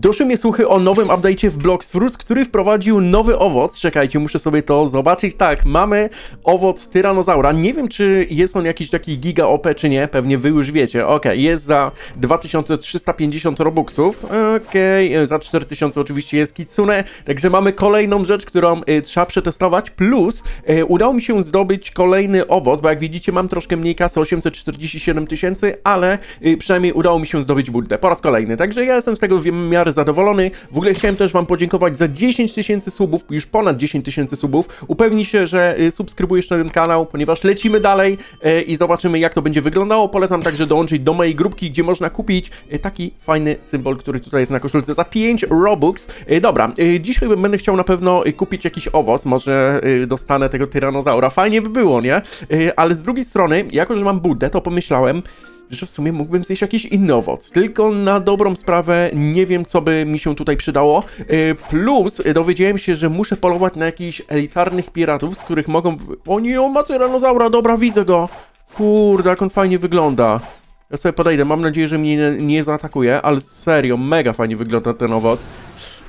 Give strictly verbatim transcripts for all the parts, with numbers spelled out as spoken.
Doszły mnie słuchy o nowym update'cie w BloxFruits, który wprowadził nowy owoc. Czekajcie, muszę sobie to zobaczyć. Tak, mamy owoc Tyranozaura. Nie wiem, czy jest on jakiś taki giga O P, czy nie. Pewnie wy już wiecie. Okej, okay, jest za dwa tysiące trzysta pięćdziesiąt Robuxów. Okej, okay, za cztery tysiące oczywiście jest Kitsune. Także mamy kolejną rzecz, którą y, trzeba przetestować. Plus y, udało mi się zdobyć kolejny owoc, bo jak widzicie mam troszkę mniej kasy, osiemset czterdzieści siedem tysięcy, ale y, przynajmniej udało mi się zdobyć burdę po raz kolejny. Także ja jestem z tego w miarę zadowolony. W ogóle chciałem też wam podziękować za dziesięć tysięcy subów, już ponad dziesięć tysięcy subów. Upewnij się, że subskrybujesz ten kanał, ponieważ lecimy dalej i zobaczymy, jak to będzie wyglądało. Polecam także dołączyć do mojej grupki, gdzie można kupić taki fajny symbol, który tutaj jest na koszulce za pięć Robux. Dobra, dzisiaj będę chciał na pewno kupić jakiś owoc, może dostanę tego tyranozaura. Fajnie by było, nie? Ale z drugiej strony, jako że mam budę, to pomyślałem, że w sumie mógłbym zjeść jakiś inny owoc. Tylko na dobrą sprawę nie wiem, co by mi się tutaj przydało. Plus dowiedziałem się, że muszę polować na jakichś elitarnych piratów, z których mogą... O nie, on ma tyranozaura, dobra, widzę go. Kurde, jak on fajnie wygląda. Ja sobie podejdę, mam nadzieję, że mnie nie, nie zaatakuje, ale serio, mega fajnie wygląda ten owoc.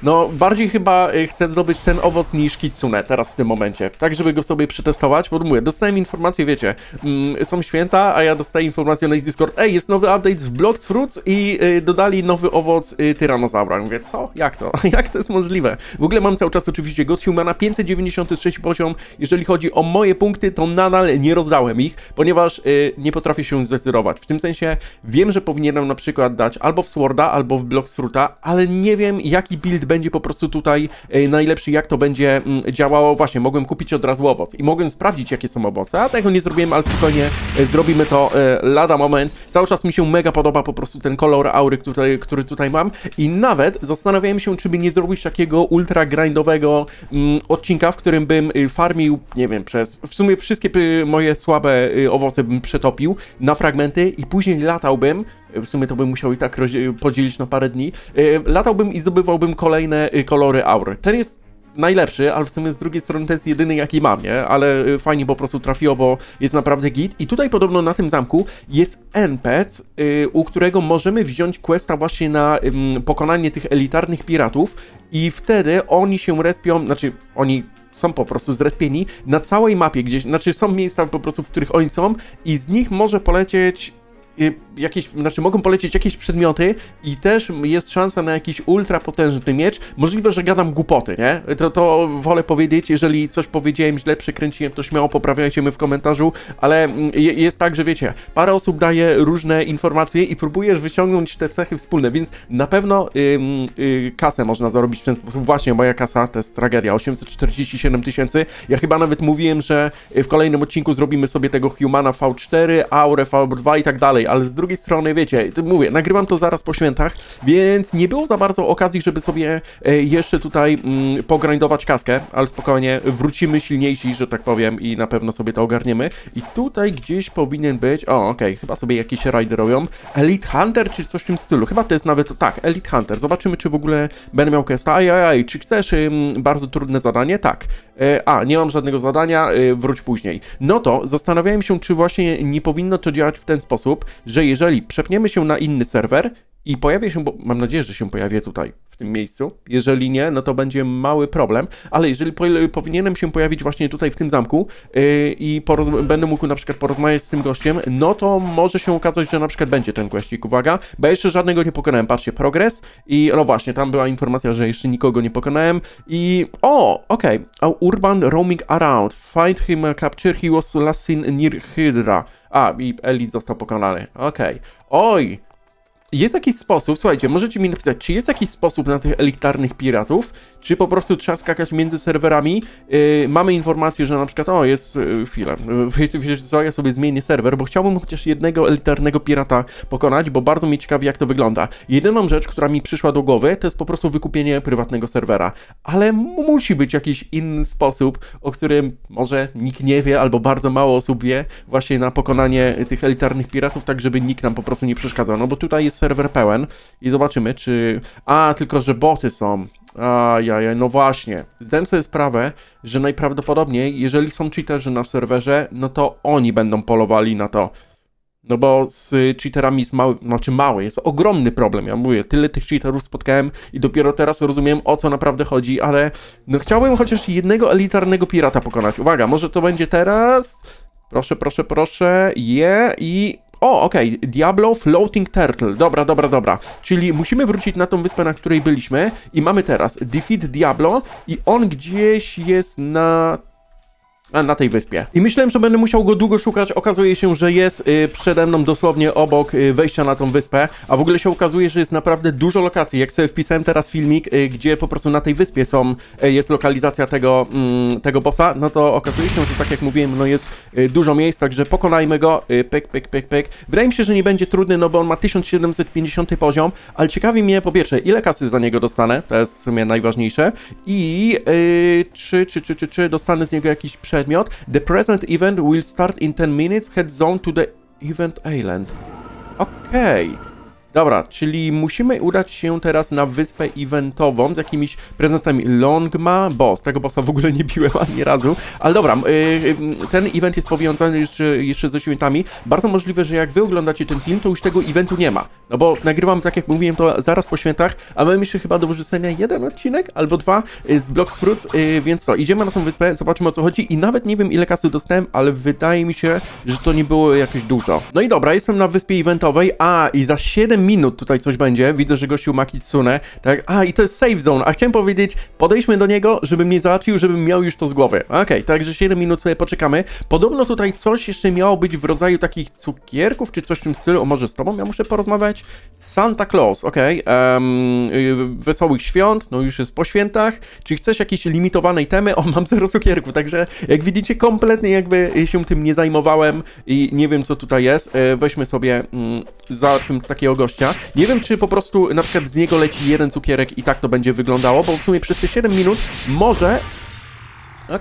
No, bardziej chyba chcę zdobyć ten owoc niż Kitsune teraz w tym momencie. Tak, żeby go sobie przetestować, bo mówię, dostałem informację, wiecie, mm, są święta, a ja dostaję informację na Discord, ej, jest nowy update w BloxFruits i y, dodali nowy owoc y, Tyranozaura. Mówię, co? Jak to? Jak to jest możliwe? W ogóle mam cały czas oczywiście God's Huma na pięćset dziewięćdziesiąty trzeci poziom. Jeżeli chodzi o moje punkty, to nadal nie rozdałem ich, ponieważ y, nie potrafię się zdecydować. W tym sensie wiem, że powinienem na przykład dać albo w Sworda, albo w BloxFruita, ale nie wiem, jaki build będzie po prostu tutaj najlepszy, jak to będzie działało. Właśnie, mogłem kupić od razu owoc i mogłem sprawdzić, jakie są owoce, a tego nie zrobiłem, ale spokojnie zrobimy to lada moment. Cały czas mi się mega podoba po prostu ten kolor aury, który, który tutaj mam i nawet zastanawiałem się, czy by nie zrobić takiego ultra grindowego mm, odcinka, w którym bym farmił, nie wiem, przez w sumie wszystkie moje słabe owoce bym przetopił na fragmenty i później latałbym. W sumie to bym musiał i tak podzielić na parę dni. Latałbym i zdobywałbym kolejne kolory aury. Ten jest najlepszy, ale w sumie z drugiej strony to jest jedyny, jaki mam, nie? Ale fajnie po prostu trafiło, bo jest naprawdę git. I tutaj podobno na tym zamku jest N P C, u którego możemy wziąć questa właśnie na pokonanie tych elitarnych piratów i wtedy oni się respią, znaczy oni... są po prostu zrespieni na całej mapie gdzieś, znaczy są miejsca po prostu, w których oni są i z nich może polecieć jakieś, znaczy mogą polecieć jakieś przedmioty i też jest szansa na jakiś ultra potężny miecz. Możliwe, że gadam głupoty, nie? To, to wolę powiedzieć, jeżeli coś powiedziałem źle, przekręciłem, to śmiało poprawiajcie mnie w komentarzu, ale jest tak, że wiecie, parę osób daje różne informacje i próbujesz wyciągnąć te cechy wspólne, więc na pewno yy, yy, kasę można zarobić w ten sposób. Właśnie, moja kasa to jest tragedia, osiemset czterdzieści siedem tysięcy. Ja chyba nawet mówiłem, że w kolejnym odcinku zrobimy sobie tego Humana V cztery, Aurę V dwa i tak dalej, ale z drugiej strony, wiecie, mówię, nagrywam to zaraz po świętach, więc nie było za bardzo okazji, żeby sobie jeszcze tutaj mm, pogrindować kaskę, ale spokojnie, wrócimy silniejsi, że tak powiem, i na pewno sobie to ogarniemy. I tutaj gdzieś powinien być, o, okej, okay, chyba sobie jakieś rajdy robią, Elite Hunter, czy coś w tym stylu, chyba to jest nawet, tak, Elite Hunter, zobaczymy, czy w ogóle będę miał questa, ajajaj, czy chcesz ym, bardzo trudne zadanie? Tak. E, a, nie mam żadnego zadania, y, wróć później. No to zastanawiałem się, czy właśnie nie powinno to działać w ten sposób, że jeżeli przepniemy się na inny serwer i pojawi się, bo mam nadzieję, że się pojawi tutaj, w tym miejscu, jeżeli nie, no to będzie mały problem, ale jeżeli po, powinienem się pojawić właśnie tutaj w tym zamku yy, i będę mógł na przykład porozmawiać z tym gościem, no to może się okazać, że na przykład będzie ten questik, uwaga, bo ja jeszcze żadnego nie pokonałem, patrzcie, progres i no właśnie, tam była informacja, że jeszcze nikogo nie pokonałem i o, okej, okay. Urban roaming around, find him, capture, he was last seen near Hydra, a i Elite został pokonany, okej, okay. Oj, jest jakiś sposób, słuchajcie, możecie mi napisać, czy jest jakiś sposób na tych elitarnych piratów, czy po prostu trzeba skakać między serwerami. Yy, mamy informację, że na przykład, o, jest yy, chwilę, yy, wiecie co, ja sobie zmienię serwer, bo chciałbym chociaż jednego elitarnego pirata pokonać, bo bardzo mnie ciekawi, jak to wygląda. Jedyną rzecz, która mi przyszła do głowy, to jest po prostu wykupienie prywatnego serwera, ale musi być jakiś inny sposób, o którym może nikt nie wie, albo bardzo mało osób wie, właśnie na pokonanie tych elitarnych piratów, tak żeby nikt nam po prostu nie przeszkadzał, no bo tutaj jest serwer pełen i zobaczymy, czy... A, tylko że boty są. Ajajaj, no właśnie. Zdałem sobie sprawę, że najprawdopodobniej, jeżeli są cheaterzy na serwerze, no to oni będą polowali na to. No bo z cheaterami jest mały, znaczy mały, jest ogromny problem. Ja mówię, tyle tych cheaterów spotkałem i dopiero teraz rozumiem, o co naprawdę chodzi, ale no chciałbym chociaż jednego elitarnego pirata pokonać. Uwaga, może to będzie teraz? Proszę, proszę, proszę, je yeah. i... O, okej, okay. Diablo Floating Turtle. Dobra, dobra, dobra. Czyli musimy wrócić na tą wyspę, na której byliśmy i mamy teraz Defeat Diablo i on gdzieś jest na... A, na tej wyspie. I myślałem, że będę musiał go długo szukać. Okazuje się, że jest y, przede mną dosłownie obok y, wejścia na tą wyspę. A w ogóle się okazuje, że jest naprawdę dużo lokacji. Jak sobie wpisałem teraz filmik, y, gdzie po prostu na tej wyspie są, y, jest lokalizacja tego, y, tego bossa, no to okazuje się, że tak jak mówiłem, no jest y, dużo miejsc, także pokonajmy go. Y, pyk, pyk, pyk, pyk. Wydaje mi się, że nie będzie trudny, no bo on ma tysiąc siedemset pięćdziesiąty poziom, ale ciekawi mnie po pierwsze, ile kasy za niego dostanę, to jest w sumie najważniejsze, i y, czy, czy, czy, czy, czy dostanę z niego jakiś przedmiot. Przedmiot. The present event will start in ten minutes. Head zone to the event island. Okej. Okay. Dobra, czyli musimy udać się teraz na wyspę eventową z jakimiś prezentami. Longma boss. Tego bossa w ogóle nie biłem ani razu. Ale dobra, yy, ten event jest powiązany jeszcze, jeszcze ze świętami. Bardzo możliwe, że jak wy oglądacie ten film, to już tego eventu nie ma. No bo nagrywam, tak jak mówiłem, to zaraz po świętach, a mamy jeszcze chyba do wyrzucenia jeden odcinek albo dwa z BloxFruits, yy, więc co, idziemy na tą wyspę, zobaczymy, o co chodzi i nawet nie wiem, ile kasy dostałem, ale wydaje mi się, że to nie było jakieś dużo. No i dobra, jestem na wyspie eventowej, a i za siedem minut tutaj coś będzie, widzę, że gościu Makitsune, tak, a i to jest safe zone, a chciałem powiedzieć, podejdźmy do niego, żeby mnie załatwił, żebym miał już to z głowy. Okej, okay, także siedem minut sobie poczekamy. Podobno tutaj coś jeszcze miało być w rodzaju takich cukierków, czy coś w tym stylu. O, może z tobą ja muszę porozmawiać? Santa Claus, okej, okay. um, wesołych świąt, no już jest po świętach, czy chcesz jakiejś limitowanej temy? O, mam zero cukierków, także jak widzicie, kompletnie jakby się tym nie zajmowałem i nie wiem, co tutaj jest. Weźmy sobie, mm, załatwmy takiego gościa. Nie wiem, czy po prostu na przykład z niego leci jeden cukierek i tak to będzie wyglądało, bo w sumie przez te siedem minut może...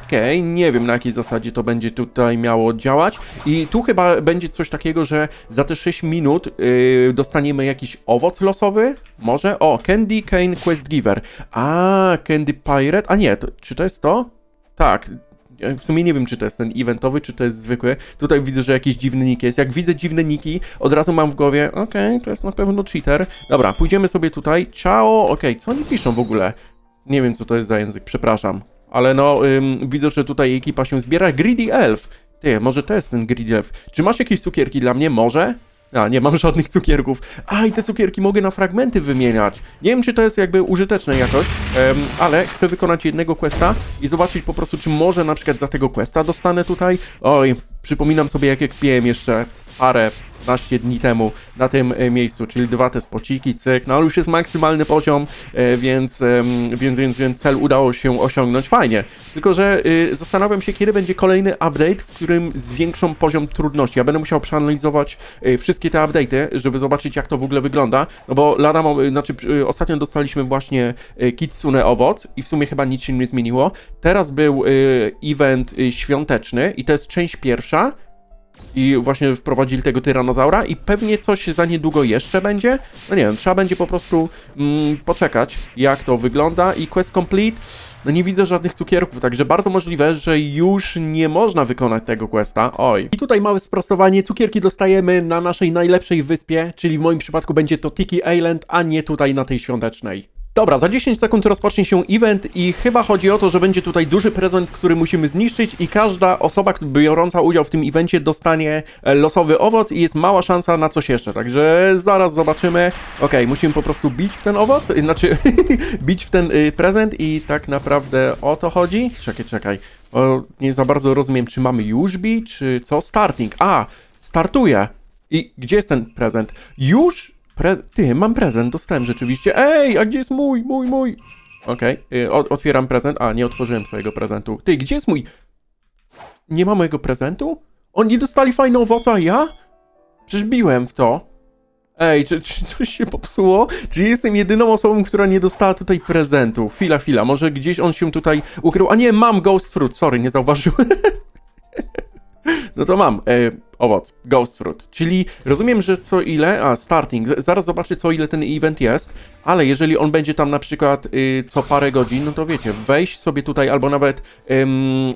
Okej, okay, nie wiem, na jakiej zasadzie to będzie tutaj miało działać. I tu chyba będzie coś takiego, że za te sześć minut yy, dostaniemy jakiś owoc losowy? Może? O, Candy Cane Quest Giver. A, Candy Pirate? A nie, to, czy to jest to? Tak. W sumie nie wiem, czy to jest ten eventowy, czy to jest zwykły. Tutaj widzę, że jakiś dziwny nick jest. Jak widzę dziwne niki, od razu mam w głowie, okej, okay, to jest na pewno cheater. Dobra, pójdziemy sobie tutaj. Ciao, okej, okay, co oni piszą w ogóle? Nie wiem, co to jest za język, przepraszam. Ale no, ym, widzę, że tutaj ekipa się zbiera. Greedy Elf. Ty, może to jest ten Greedy Elf. Czy masz jakieś cukierki dla mnie? Może? A, nie mam żadnych cukierków. A, i te cukierki mogę na fragmenty wymieniać. Nie wiem, czy to jest jakby użyteczne jakoś, um, ale chcę wykonać jednego questa i zobaczyć po prostu, czy może na przykład za tego questa dostanę tutaj. Oj, przypominam sobie, jak ekspiłem jeszcze parę dni temu na tym miejscu, czyli dwa te spociki, cyk, no ale już jest maksymalny poziom, więc, więc, więc, więc cel udało się osiągnąć, fajnie. Tylko, że zastanawiam się, kiedy będzie kolejny update, w którym zwiększą poziom trudności. Ja będę musiał przeanalizować wszystkie te update'y, żeby zobaczyć, jak to w ogóle wygląda, no bo lada, znaczy ostatnio dostaliśmy właśnie Kitsune owoc i w sumie chyba nic się nie zmieniło. Teraz był event świąteczny i to jest część pierwsza, i właśnie wprowadzili tego tyranozaura i pewnie coś za niedługo jeszcze będzie. No nie wiem, trzeba będzie po prostu mm, poczekać, jak to wygląda. I quest complete, no nie widzę żadnych cukierków, także bardzo możliwe, że już nie można wykonać tego questa. Oj. I tutaj małe sprostowanie, cukierki dostajemy na naszej najlepszej wyspie, czyli w moim przypadku będzie to Tiki Island, a nie tutaj na tej świątecznej. Dobra, za dziesięć sekund rozpocznie się event i chyba chodzi o to, że będzie tutaj duży prezent, który musimy zniszczyć i każda osoba biorąca udział w tym evencie dostanie losowy owoc i jest mała szansa na coś jeszcze, także zaraz zobaczymy. Okej, okay, musimy po prostu bić w ten owoc, znaczy bić w ten y, prezent i tak naprawdę o to chodzi. Czekaj, czekaj, o, nie za bardzo rozumiem, czy mamy już bić, czy co? Starting, a, startuje. I gdzie jest ten prezent? Już? Prez... Ty, mam prezent, dostałem rzeczywiście. Ej, a gdzie jest mój, mój, mój? Okej, okay. Otwieram prezent. A, nie otworzyłem twojego prezentu. Ty, gdzie jest mój? Nie ma mojego prezentu? Oni dostali fajne owoce, a ja? Przecież biłem w to. Ej, czy, czy coś się popsuło? Czy jestem jedyną osobą, która nie dostała tutaj prezentu? Chwila, chwila, może gdzieś on się tutaj ukrył. A nie, mam Ghost Fruit, sorry, nie zauważyłem. No to mam e, owoc, Ghost Fruit, czyli rozumiem, że co ile, a starting, zaraz zobaczę co ile ten event jest, ale jeżeli on będzie tam na przykład y, co parę godzin, no to wiecie, wejść sobie tutaj albo nawet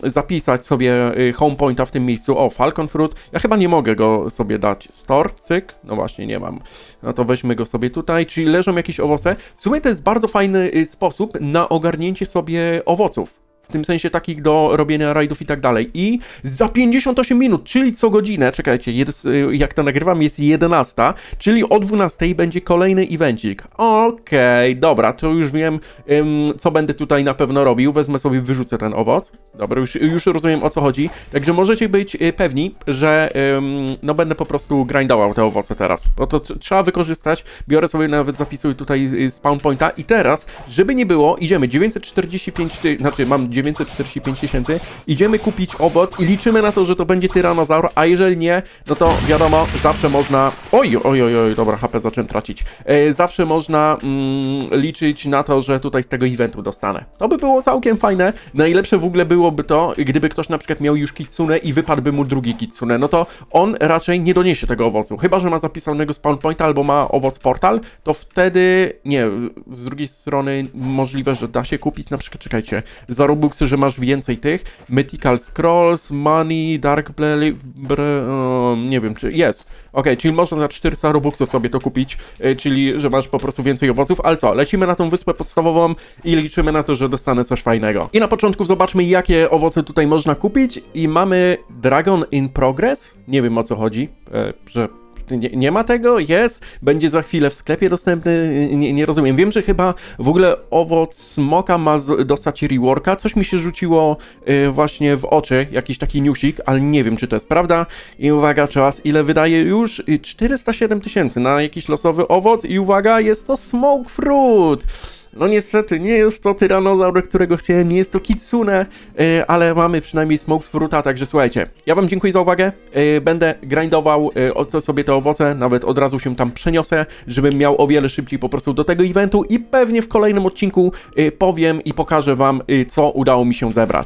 y, zapisać sobie y, home pointa w tym miejscu, o Falcon Fruit, ja chyba nie mogę go sobie dać, store, cyk, no właśnie nie mam, no to weźmy go sobie tutaj, czyli leżą jakieś owoce, w sumie to jest bardzo fajny y, sposób na ogarnięcie sobie owoców. W tym sensie takich do robienia rajdów i tak dalej. I za pięćdziesiąt osiem minut, czyli co godzinę, czekajcie, jest, jak to nagrywam, jest jedenasta, czyli o dwunastej będzie kolejny evencik. Okej, dobra, to już wiem, um, co będę tutaj na pewno robił. Wezmę sobie, wyrzucę ten owoc. Dobra, już, już rozumiem, o co chodzi. Także możecie być pewni, że um, no będę po prostu grindował te owoce teraz. Bo to trzeba wykorzystać. Biorę sobie, nawet zapisuję tutaj spawn pointa. I teraz, żeby nie było, idziemy dziewięćset czterdzieści pięć tysięcy, znaczy mam dziewięćset czterdzieści pięć tysięcy, idziemy kupić owoc i liczymy na to, że to będzie tyranozaur, a jeżeli nie, no to wiadomo, zawsze można... Oj, oj, oj, oj, dobra, H P zacząłem tracić. E, zawsze można mm, liczyć na to, że tutaj z tego eventu dostanę. To by było całkiem fajne. Najlepsze w ogóle byłoby to, gdyby ktoś na przykład miał już Kitsune i wypadłby mu drugi Kitsune, no to on raczej nie doniesie tego owocu, chyba że ma zapisanego spawn pointa albo ma owoc portal, to wtedy, nie, z drugiej strony możliwe, że da się kupić na przykład, czekajcie, zarobić Robuxy, że masz więcej tych. Mythical Scrolls, Money, Dark Blade, um, nie wiem, czy jest. Ok, czyli można za czterysta robuxów sobie to kupić, e, czyli że masz po prostu więcej owoców, ale co, lecimy na tą wyspę podstawową i liczymy na to, że dostanę coś fajnego. I na początku zobaczmy, jakie owoce tutaj można kupić i mamy Dragon in Progress, nie wiem o co chodzi, e, że... Nie, nie ma tego, jest, będzie za chwilę w sklepie dostępny, nie, nie rozumiem. Wiem, że chyba w ogóle owoc smoka ma z, dostać reworka, coś mi się rzuciło y, właśnie w oczy, jakiś taki newsik, ale nie wiem, czy to jest prawda. I uwaga, czas, ile wydaje już? czterysta siedem tysięcy na jakiś losowy owoc i uwaga, jest to Smoke Fruit! No niestety nie jest to tyranozaur, którego chciałem, nie jest to Kitsune, yy, ale mamy przynajmniej Smoke Fruita, także słuchajcie. Ja wam dziękuję za uwagę, yy, będę grindował yy, sobie te owoce, nawet od razu się tam przeniosę, żebym miał o wiele szybciej po prostu do tego eventu i pewnie w kolejnym odcinku yy, powiem i pokażę wam, yy, co udało mi się zebrać.